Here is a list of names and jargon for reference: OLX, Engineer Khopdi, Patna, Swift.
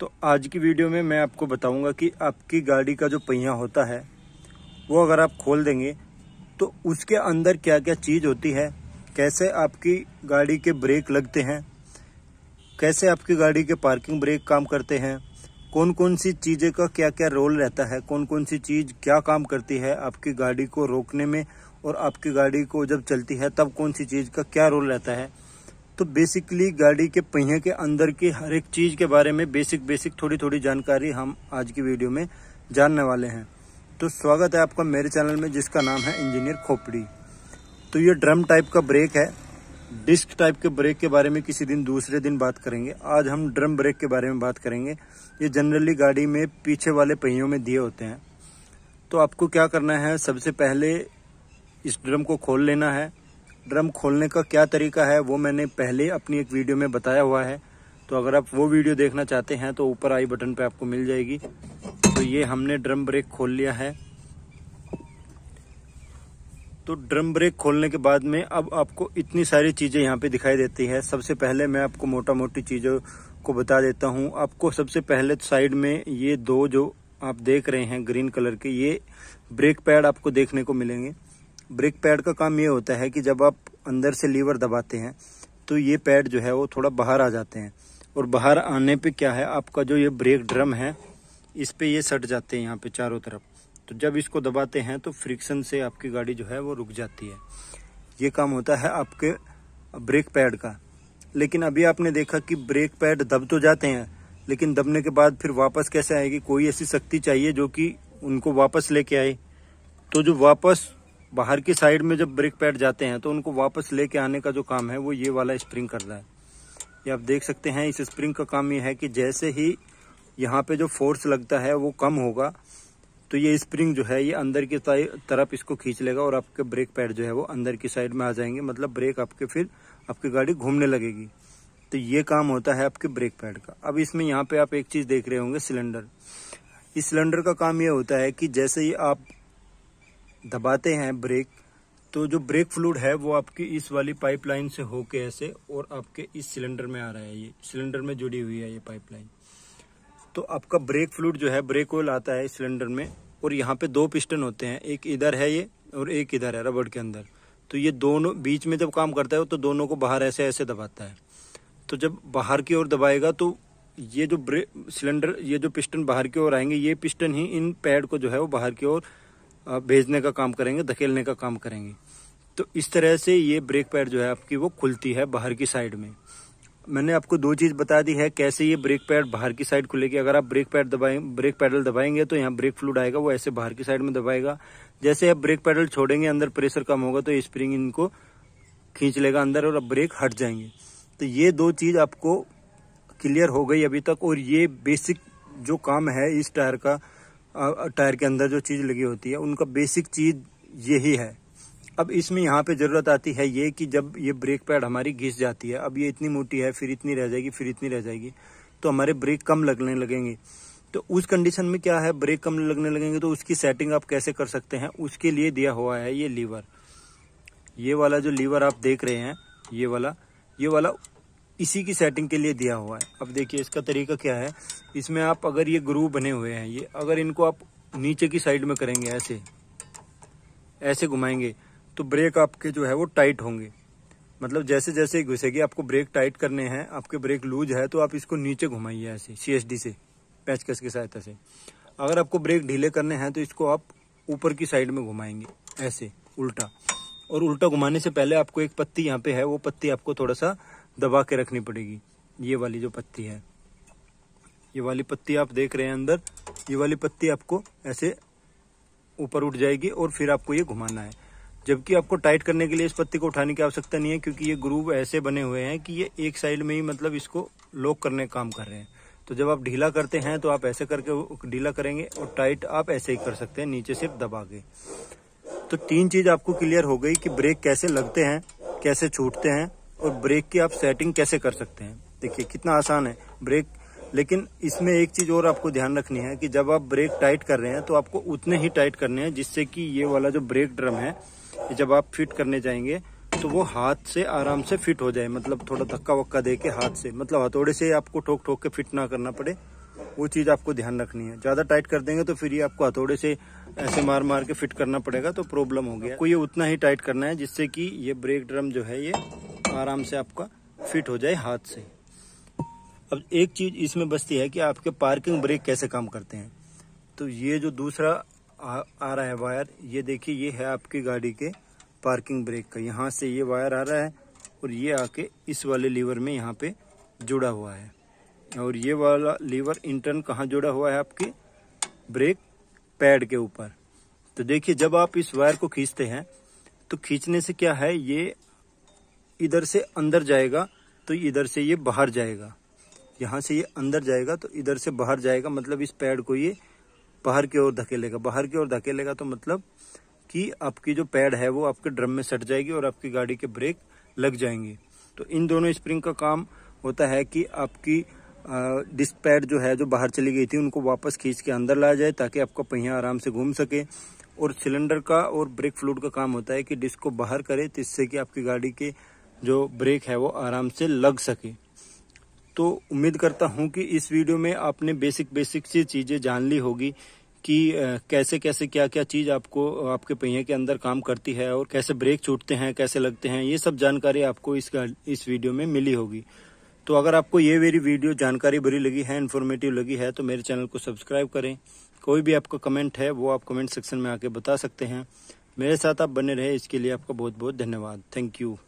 तो आज की वीडियो में मैं आपको बताऊंगा कि आपकी गाड़ी का जो पहिया होता है वो अगर आप खोल देंगे तो उसके अंदर क्या क्या चीज़ होती है, कैसे आपकी गाड़ी के ब्रेक लगते हैं, कैसे आपकी गाड़ी के पार्किंग ब्रेक काम करते हैं, कौन कौन सी चीज़ें का क्या क्या रोल रहता है, कौन कौन सी चीज़ क्या काम करती है आपकी गाड़ी को रोकने में और आपकी गाड़ी को जब चलती है तब कौन सी चीज़ का क्या रोल रहता है। तो बेसिकली गाड़ी के पहिए के अंदर की हर एक चीज़ के बारे में बेसिक थोड़ी जानकारी हम आज की वीडियो में जानने वाले हैं। तो स्वागत है आपका मेरे चैनल में जिसका नाम है इंजीनियर खोपड़ी। तो ये ड्रम टाइप का ब्रेक है। डिस्क टाइप के ब्रेक के बारे में किसी दिन दूसरे दिन बात करेंगे, आज हम ड्रम ब्रेक के बारे में बात करेंगे। ये जनरली गाड़ी में पीछे वाले पहियों में दिए होते हैं। तो आपको क्या करना है, सबसे पहले इस ड्रम को खोल लेना है। ड्रम खोलने का क्या तरीका है वो मैंने पहले अपनी एक वीडियो में बताया हुआ है, तो अगर आप वो वीडियो देखना चाहते हैं तो ऊपर आई बटन पे आपको मिल जाएगी। तो ये हमने ड्रम ब्रेक खोल लिया है। तो ड्रम ब्रेक खोलने के बाद में अब आपको इतनी सारी चीज़ें यहाँ पे दिखाई देती है। सबसे पहले मैं आपको मोटा मोटी चीज़ों को बता देता हूँ। आपको सबसे पहले साइड में ये दो जो आप देख रहे हैं ग्रीन कलर के, ये ब्रेक पैड आपको देखने को मिलेंगे। ब्रेक पैड का काम ये होता है कि जब आप अंदर से लीवर दबाते हैं तो ये पैड जो है वो थोड़ा बाहर आ जाते हैं, और बाहर आने पे क्या है, आपका जो ये ब्रेक ड्रम है इस पे ये सट जाते हैं यहाँ पे चारों तरफ। तो जब इसको दबाते हैं तो फ्रिक्शन से आपकी गाड़ी जो है वो रुक जाती है। ये काम होता है आपके ब्रेक पैड का। लेकिन अभी आपने देखा कि ब्रेक पैड दब तो जाते हैं, लेकिन दबने के बाद फिर वापस कैसे आएगी, कोई ऐसी शक्ति चाहिए जो कि उनको वापस लेके आए। तो जो वापस बाहर की साइड में जब ब्रेक पैड जाते हैं तो उनको वापस लेके आने का जो काम है वो ये वाला स्प्रिंग कर रहा है। ये आप देख सकते हैं, इस स्प्रिंग का काम ये है कि जैसे ही यहाँ पे जो फोर्स लगता है वो कम होगा तो ये स्प्रिंग जो है ये अंदर की तरफ इसको खींच लेगा और आपके ब्रेक पैड जो है वो अंदर की साइड में आ जाएंगे, मतलब ब्रेक आपके, फिर आपकी गाड़ी घूमने लगेगी। तो ये काम होता है आपके ब्रेक पैड का। अब इसमें यहाँ पे आप एक चीज़ देख रहे होंगे, सिलेंडर। इस सिलेंडर का काम ये होता है कि जैसे ही आप दबाते हैं ब्रेक तो जो ब्रेक फ्लूइड है वो आपकी इस वाली पाइपलाइन से होके ऐसे और आपके इस सिलेंडर में आ रहा है। ये सिलेंडर में जुड़ी हुई है ये पाइपलाइन। तो आपका ब्रेक फ्लूइड जो है, ब्रेक ऑयल आता है इस सिलेंडर में, और यहाँ पे दो पिस्टन होते हैं, एक इधर है ये और एक इधर है रबड़ के अंदर। तो ये दोनों बीच में जब काम करता है तो दोनों को बाहर ऐसे ऐसे दबाता है। तो जब बाहर की ओर दबाएगा तो ये जो सिलेंडर, ये जो पिस्टन बाहर की ओर आएंगे, ये पिस्टन ही इन पैड को जो है वो बाहर की ओर भेजने का काम करेंगे, धकेलने का काम करेंगे। तो इस तरह से ये ब्रेक पैड जो है आपकी वो खुलती है बाहर की साइड में। मैंने आपको दो चीज़ बता दी है कैसे ये ब्रेक पैड बाहर की साइड खुलेगी। अगर आप ब्रेक पैडल दबाएंगे तो यहाँ ब्रेक फ्लूइड आएगा, वो ऐसे बाहर की साइड में दबाएगा। जैसे आप ब्रेक पैडल छोड़ेंगे, अंदर प्रेशर कम होगा तो स्प्रिंग इनको खींच लेगा अंदर और अब ब्रेक हट जाएंगे। तो ये दो चीज़ आपको क्लियर हो गई अभी तक। और ये बेसिक जो काम है इस टायर का, टायर के अंदर जो चीज़ लगी होती है उनका बेसिक चीज़ यही है। अब इसमें यहाँ पे ज़रूरत आती है ये कि जब ये ब्रेक पैड हमारी घिस जाती है, अब ये इतनी मोटी है, फिर इतनी रह जाएगी, फिर इतनी रह जाएगी, तो हमारे ब्रेक कम लगने लगेंगे। तो उस कंडीशन में क्या है, ब्रेक कम लगने लगेंगे तो उसकी सेटिंग आप कैसे कर सकते हैं, उसके लिए दिया हुआ है ये लीवर। ये वाला जो लीवर आप देख रहे हैं, ये वाला इसी की सेटिंग के लिए दिया हुआ है। अब देखिए इसका तरीका क्या है। इसमें आप अगर ये ग्रूव बने हुए हैं, ये अगर इनको आप नीचे की साइड में करेंगे, ऐसे ऐसे घुमाएंगे तो ब्रेक आपके जो है वो टाइट होंगे। मतलब जैसे जैसे घुसेगी आपको ब्रेक टाइट करने हैं। आपके ब्रेक लूज है तो आप इसको नीचे घुमाइए ऐसे CSD से, पेचकस की सहायता से। अगर आपको ब्रेक ढीले करने हैं तो इसको आप ऊपर की साइड में घुमाएंगे ऐसे उल्टा। और उल्टा घुमाने से पहले आपको एक पत्ती यहाँ पे है, वो पत्ती आपको थोड़ा सा दबा के रखनी पड़ेगी। ये वाली जो पत्ती है, ये वाली पत्ती आप देख रहे हैं अंदर, ये वाली पत्ती आपको ऐसे ऊपर उठ जाएगी और फिर आपको ये घुमाना है। जबकि आपको टाइट करने के लिए इस पत्ती को उठाने की आवश्यकता नहीं है, क्योंकि ये ग्रूव ऐसे बने हुए हैं कि ये एक साइड में ही, मतलब इसको लॉक करने का काम कर रहे हैं। तो जब आप ढीला करते हैं तो आप ऐसे करके ढीला करेंगे और टाइट आप ऐसे ही कर सकते हैं, नीचे सिर्फ दबा के। तो तीन चीज़ आपको क्लियर हो गई कि ब्रेक कैसे लगते हैं, कैसे छूटते हैं, और ब्रेक की आप सेटिंग कैसे कर सकते हैं। देखिए कितना आसान है ब्रेक। लेकिन इसमें एक चीज़ और आपको ध्यान रखनी है कि जब आप ब्रेक टाइट कर रहे हैं तो आपको उतने ही टाइट करने हैं जिससे कि ये वाला जो ब्रेक ड्रम है जब आप फिट करने जाएंगे तो वो हाथ से आराम से फिट हो जाए। मतलब थोड़ा धक्का वक्का दे के हाथ से, मतलब हथौड़े से आपको ठोक ठोक के फिट ना करना पड़े, वो चीज़ आपको ध्यान रखनी है। ज़्यादा टाइट कर देंगे तो फिर ये आपको हथौड़े से ऐसे मार मार के फिट करना पड़ेगा, तो प्रॉब्लम हो गया। आपको ये उतना ही टाइट करना है जिससे कि ये ब्रेक ड्रम जो है ये आराम से आपका फिट हो जाए हाथ से। अब एक चीज़ इसमें बचती है कि आपके पार्किंग ब्रेक कैसे काम करते हैं। तो ये जो दूसरा आ रहा है वायर, ये देखिए ये है आपकी गाड़ी के पार्किंग ब्रेक का। यहाँ से ये वायर आ रहा है और ये आके इस वाले लीवर में यहाँ पे जुड़ा हुआ है, और ये वाला लीवर इंटर्न कहाँ जुड़ा हुआ है, आपके ब्रेक पैड के ऊपर। तो देखिए जब आप इस वायर को खींचते हैं तो खींचने से क्या है, ये इधर से अंदर जाएगा तो इधर से ये बाहर जाएगा, यहाँ से ये अंदर जाएगा तो इधर से बाहर जाएगा, मतलब इस पैड को ये बाहर की ओर धकेलेगा। बाहर की ओर धकेलेगा तो मतलब कि आपकी जो पैड है वो आपके ड्रम में सट जाएगी और आपकी गाड़ी के ब्रेक लग जाएंगे। तो इन दोनों स्प्रिंग का काम होता है कि आपकी डिस्क पैड जो है जो बाहर चली गई थी उनको वापस खींच के अंदर लाया जाए ताकि आपका पहिया आराम से घूम सके, और सिलेंडर का और ब्रेक फ्लूइड का काम होता है कि डिस्क को बाहर करे जिससे कि आपकी गाड़ी के जो ब्रेक है वो आराम से लग सके। तो उम्मीद करता हूं कि इस वीडियो में आपने बेसिक सी चीज़ें जान ली होगी कि कैसे कैसे क्या क्या चीज़ आपको आपके पहिए के अंदर काम करती है और कैसे ब्रेक छूटते हैं, कैसे लगते हैं, ये सब जानकारी आपको इस वीडियो में मिली होगी। तो अगर आपको ये मेरी वीडियो जानकारी भरी लगी है, इन्फॉर्मेटिव लगी है, तो मेरे चैनल को सब्सक्राइब करें। कोई भी आपका कमेंट है वो आप कमेंट सेक्शन में आके बता सकते हैं। मेरे साथ आप बने रहे, इसके लिए आपका बहुत बहुत धन्यवाद। Thank you.